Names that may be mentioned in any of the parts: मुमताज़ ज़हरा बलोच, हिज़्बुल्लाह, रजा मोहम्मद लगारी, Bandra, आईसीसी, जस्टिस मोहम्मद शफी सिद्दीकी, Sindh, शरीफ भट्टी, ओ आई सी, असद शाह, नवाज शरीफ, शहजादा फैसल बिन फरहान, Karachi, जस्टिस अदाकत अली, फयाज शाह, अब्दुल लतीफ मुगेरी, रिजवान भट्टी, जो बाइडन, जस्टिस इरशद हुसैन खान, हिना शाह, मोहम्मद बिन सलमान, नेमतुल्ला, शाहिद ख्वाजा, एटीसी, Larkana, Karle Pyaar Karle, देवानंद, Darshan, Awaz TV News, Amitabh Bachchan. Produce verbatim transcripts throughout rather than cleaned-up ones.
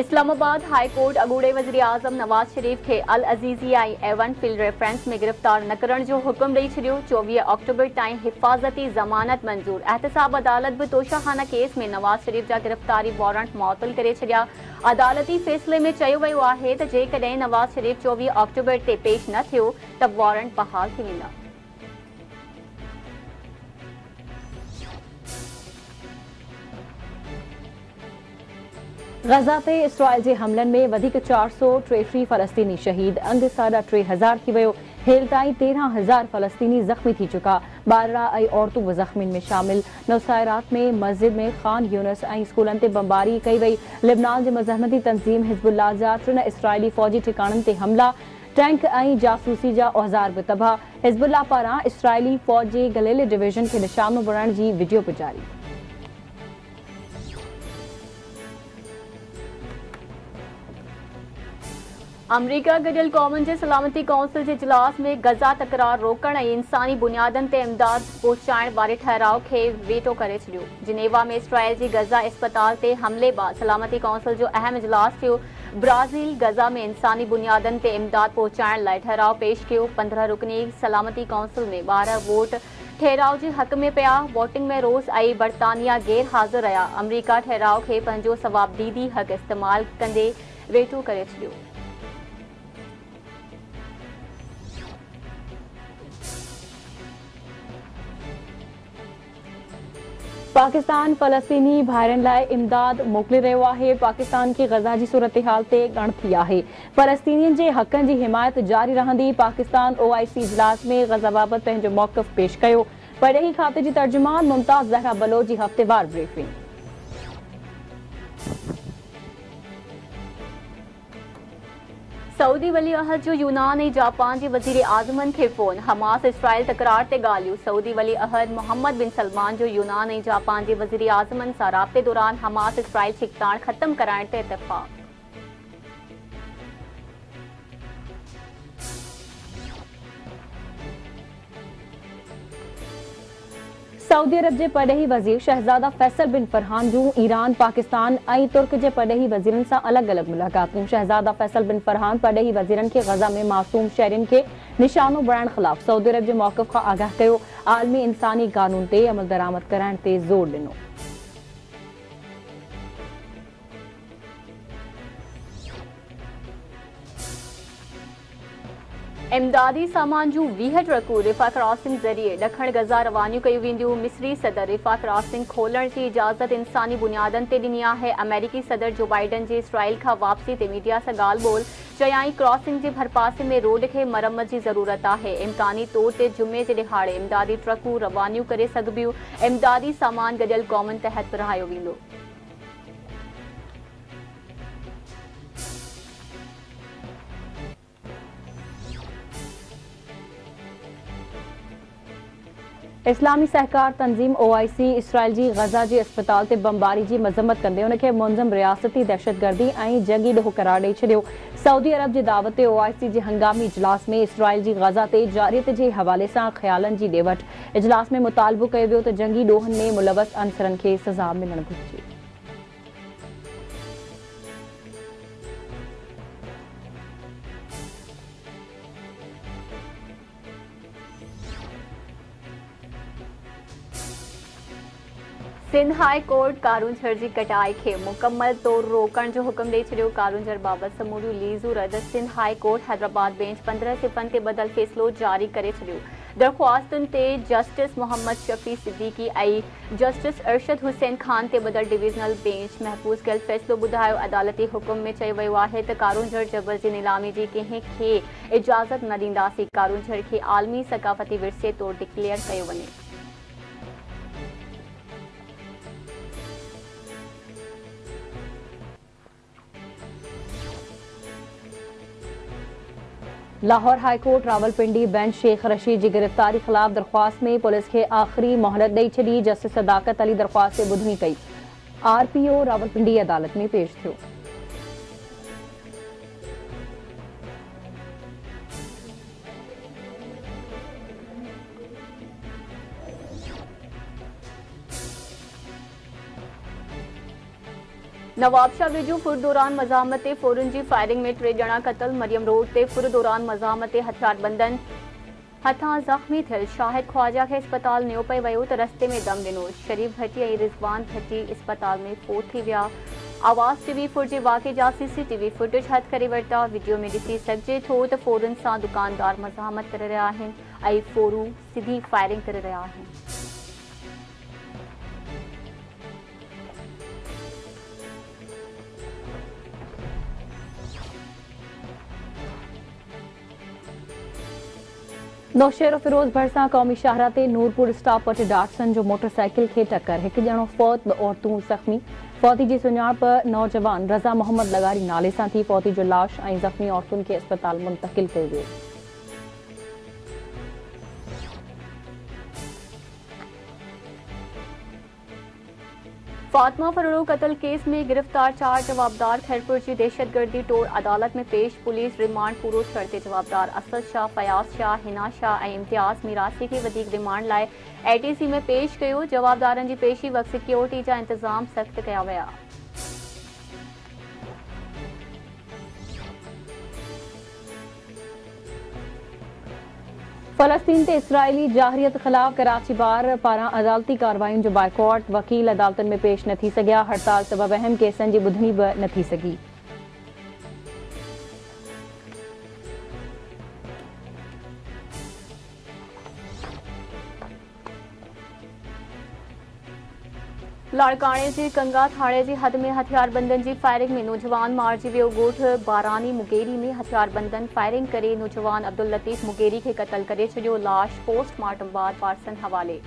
Islamabad high court अगूड़े वज़ीर आज़म नवाज शरीफ के अल अजीज़ी आई एवन फील्ड रेफरेंस में गिरफ्तार न करण जो हुक्म दई छो। चौवीह अक्टूबर ताईं हिफाजती जमानत मंजूर। एहतसाब अदालत भी तोशाखाना केस में नवाज शरीफ जा गिरफ्तारी वारंट मुअत्तल करे छा। अदालती फैसले में चयो वियो आहे त जेकॾहिं नवाज शरीफ चौवीह अक्टूबर से पेश न थियो त वारंट बहाल थी वेंदा। गजा से इसराइल के हमलन में वधिक चार सौ टेटी फ़लस्तीनी शहीद। अंग साढ़ा टे हज़ार थी वियो। हेल ताईं तेरह हज़ार फ़लस्तीनी जख्मी थी चुका। बारह ऐं औरतूं बि ज़ख्मियुनि में शामिल। नौसाइरात में मस्जिद में ख़ान यूनस ऐं स्कूलनि ते बमबारी कई वई। लेबनान जे मज़हमती तंज़ीम हिज़्बुल्लाह जा टिन इसराइली फ़ौजी ठिकाणनि ते हमला। टैंक ऐं जासूसी जा औज़ार बि तबाह। हिज़्बुल्लाह पारां इसराइली फ़ौज जे गलेले डिवीज़न खे निशानो बणाइण जी वीडियो बि जारी। अमरीका गडियल कौमन के सलामती कौंसिल के इजलास में गजा तकरार रोकण और इंसानी बुनियादन से इमदाद पहुंचाण बारे ठहराव के वेटो करे छो। जिनेवा में इसराइल की गजा अस्पताल से हमले बाद सलामती कौंसिल जो अहम इजलास थो। ब्राजील गजा में इंसानी बुनियादन से इमदाद पहुंचाण लाय ठहराव पेश किया। पंद्रह रुकनी सलामती कौंसिल में बारह वोट ठहराव के हक में पया। वोटिंग में रूस और बरतानिया गैर हाजिर रहा। अमरीका ठहराव के पंजो सवाबदीदी हक इस्तेमाल कंदे वेटो करे छो। पाकिस्तान फ़लस्तीनी भाइरनि लाइ इमदाद मोकिले रहियो आहे। पाकिस्तान की गजा की सूरत हाल से गणथी है। फ़लस्तीनियुनि के हक़नि की हिमायत जारी रहंदी। पाकिस्तान ओ आई सी इजलास में गजा बाबत पंहिंजो मौक़िफ़ पेश किया। पढ़ई खाते की तर्जुमान मुमताज़ ज़हरा बलोच की हफ्तेवार ब्रीफिंग। सऊदी वली अहद जो यूनान और जापान के वजीर आज़मन के फोन। हमास इसराइल तकरार से गालियों। सऊदी वली अहद मोहम्मद बिन सलमान जो यूनान और जापान के वजीर आज़मन से राब्ते दौरान हमास इसराइल शिकतान खत्म कराने से इतफाक़। सऊदी अरब के पढ़ई वजीर शहजादा फैसल बिन फरहान जो ईरान पाकिस्तान और तुर्क के पढ़ई वजीरन से अलग अलग मुलाकातों। शहजादा फैसल बिन फरहान पढ़ई वजीरन के गजा में मासूम शहरीन के निशानो बणाइण खिलाफ सऊदी अरब के मौक़िफ़ का आगाह किया। आलमी इंसानी कानून से अमल दरामद कराइण से जोर दिनों। इमदादी सामान जूं वीह ट्रकूं रिफ़ा क्रॉसिंग ज़रिए दखण गज़ा रवानियूं कयूं वेंदियूं। मिस्री सदर रिफ़ा क्रॉसिंग खोलण की इजाज़त इंसानी बुनियादन ते ॾिनी आहे। अमेरिकी सदर जो बाइडन के इसराइल का वापसी ते मीडिया से ॻाल्हि ॿोल चयाई क्रॉसिंग के भरपासे में रोड के मरम्मत की ज़रूरत है। इम्कानी तौर ते जुमे के दिहाड़े इमदादी ट्रकूं रवानियूं करे सघबियूं। इमदादी सामान गडियल कॉमन तहत विरहायो वेंदो। इस्लामी सहकार तंजीम ओ आई सी इसराइल की गजा के अस्पताल से बमबारी की मजम्मत कदे उनके मुंजम रियासती दहशतगर्दी और जंगी ॾोह करार दई छो। सऊदी अरब के दावत ओ आई सी के हंगामी इजलास में इसराइल की गजा से जारियत के हवाले से ख्यालन की डेवट। इजलास में मुतालबो किया वियो त जंगी ॾोहन में मुलवस अंसरन के सजा मिलण घुर्जे। सिंध हाई कोर्ट कारूंझर की कटाई के मुकम्मल तौर रोकण जो हुक्म दे छो। कारूंझर बाबत समूरी लीजू रद्द। Sindh high court Hyderabad bench पंद्रह सिफन से बदल फैसलो जारी करे छो। दरख्वास्तन से जस्टिस मोहम्मद शफी सिद्दीकी और जस्टिस इरशद हुसैन खान से बदल डिवीजनल बेंच महफूज कल फैसलो बुधायो। अदालती हुक्म में चयो वियो आहे त कारूंझर जबर की नीलामी की कंहिंखे इजाज़त न दींदासीं। कारूंझर के आलमी सकाफती विरसे तौर डिक्लेयर किया वने। Lahore high court Rawalpindi bench Sheikh Rashid की गिरफ्तारी खिलाफ दरख्वास्त में पुलिस के आखिरी मोहलत दई छी। जस्टिस अदाकत अली दरख्वास्त से बुधनी कई। आर पी ओ रावलपिंडी अदालत में पेश थो। नवाबशाह विजू फुर दौरान मजामत फौरन की फायरिंग में टे जना कतल। मरियम रोड से फुर दौरान मजामत हथियारबंदन हथा जख्मी थियल। शाहिद ख्वाजा के अस्पताल न्यो पे वो तो रस्ते में दम दिनों। शरीफ भट्टी और रिजवान भट्टी अस्पताल में फोत थी विया। आवाज़ टीवी फुर के वाक़े जा सीसीटीवी फुटेज हद करे वरता। वीडियो में ॾिसी सघिजे थो त फौरन सां दुकानदार मज़ामत करे रहिया आहिनि ऐं फोरू सीधी फायरिंग करे रहिया आहिनि। नौशहर फिरोज भरसा कौमी शाहरा से नूरपुर स्टॉप वट डाटसन जो मोटरसाइकिल के टक्कर। एक जणो फौत, ब औरतूं जख्मी। फौती की सुप नौजवान रजा मोहम्मद लगारी नाले से थी। फौती जो लाश और जख्मी औरतुन के अस्पताल मुंतकिल किया गया। फातमा फरोलो कत्ल केस में गिरफ्तार चार जवाबदार। खैरपुर की दहशतगर्दी टोड़ अदालत में पेश। पुलिस रिमांड पूरो करते जवाबदार असद शाह, फयाज शाह, हिना शाह और इम्तियाज मिरासी की वधीक रिमांड लाए एटीसी में पेश किया। जवाबदारन की पेशी वक्त सिक्योरिटी का इंतजाम सख्त किया वया। फलस्तीन से इसराइली जाहरियत खिलाफ कराची बार पारा अदालती कार्रवाई जो बायकॉट। वकील अदालतन में पेश न थी सकिया। हड़ताल सबब अहम केसन की बुधनी भी न थी सकी। लाड़काने जी कंगा थाने जी हद में हथियारबंदन की फायरिंग में नौजवान मारजी वो। गोठ बारानी मुगेरी में हथियारबंदन फायरिंग करे नौजवान अब्दुल लतीफ मुगेरी के कत्ल करे छो। लाश पोस्टमार्टम बाद पार्सन हवाले।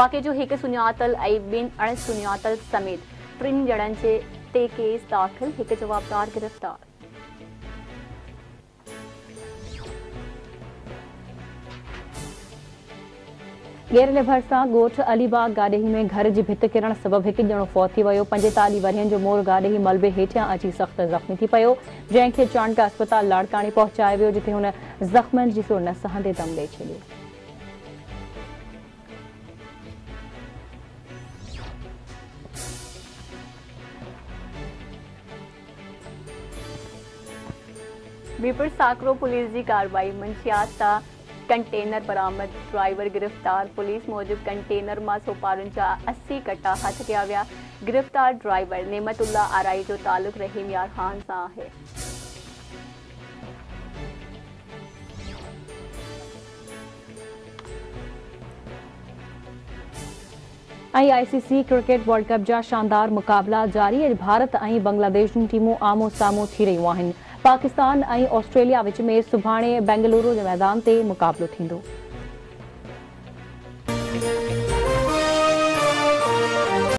वाक़े जो एक सुञातल और बिन अण सुञातल समेत टिन जणन के ते केस दाखिल। एक जवाबदार गिरफ्तार। गेरले भरसा गोठ अलीबाग गाडेही में घर की भित किरण सबब एक जणो फौत थी वो। पंजेतालीह वर्षन जो मोर गाडेही मलबे हेठियां अची सख्त जख्मी थी पो, जैसे चाणका अस्पताल लाड़कानी पहुंचाया वो जिथे उन जख्मन की सुर न सहंदे दम ले छो। बीपर साकरो पुलिस की कार्रवाई। मंशियात का कंटेनर बरामद, ड्राइवर गिरफ्तार। पुलिस मूजिब कंटेनर में सोपारुन जा अस्सी कट्टा हथ किया वया। गिरफ्तार ड्राइवर नेमतुल्ला आराई जो तालुक रहीम यार खान से है। आईसीसी क्रिकेट वर्ल्ड कप जा शानदार मुकाबला जारी। भारत और बांग्लादेश टीमों आमो सामो थी रही हैं। पाकिस्तान और ऑस्ट्रेलिया विच में सुभाणे बेंगलुरु के मैदान से मुकाबलो थींदो।